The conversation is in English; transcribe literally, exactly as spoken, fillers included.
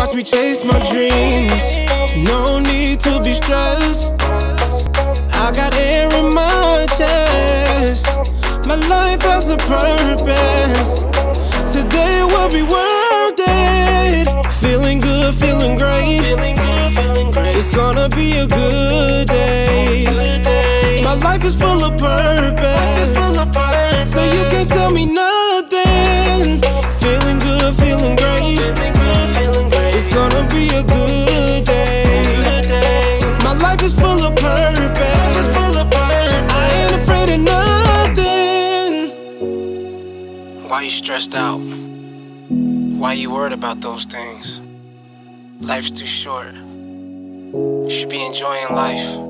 Watch me chase my dreams. No need to be stressed. I got air in my chest. My life has a purpose. Today will be worth it. Feeling good, feeling great. It's gonna be a good day. My life is full of purpose, so you can't tell me nothing. Feeling good, feeling great. It's gonna be a good day. My life is full of purpose. I ain't afraid of nothing. Why you stressed out? Why you worried about those things? Life's too short. You should be enjoying life.